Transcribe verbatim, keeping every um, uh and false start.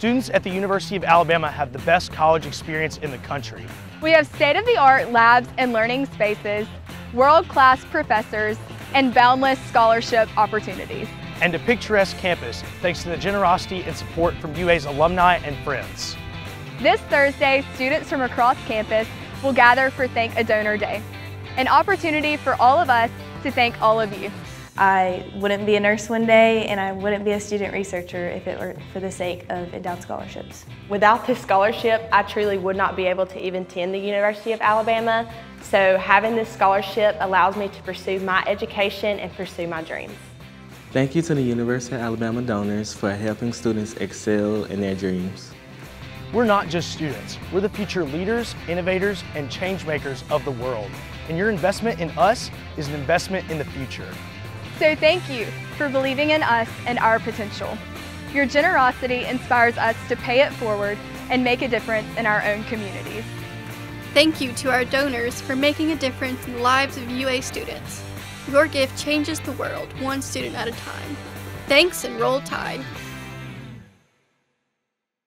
Students at the University of Alabama have the best college experience in the country. We have state-of-the-art labs and learning spaces, world-class professors, and boundless scholarship opportunities. And a picturesque campus, thanks to the generosity and support from U A's alumni and friends. This Thursday, students from across campus will gather for Thank a Donor Day, an opportunity for all of us to thank all of you. I wouldn't be a nurse one day, and I wouldn't be a student researcher if it weren't for the sake of endowed scholarships. Without this scholarship, I truly would not be able to even attend the University of Alabama, so having this scholarship allows me to pursue my education and pursue my dreams. Thank you to the University of Alabama donors for helping students excel in their dreams. We're not just students, we're the future leaders, innovators, and change makers of the world. And your investment in us is an investment in the future. So thank you for believing in us and our potential. Your generosity inspires us to pay it forward and make a difference in our own communities. Thank you to our donors for making a difference in the lives of U A students. Your gift changes the world, one student at a time. Thanks and Roll Tide.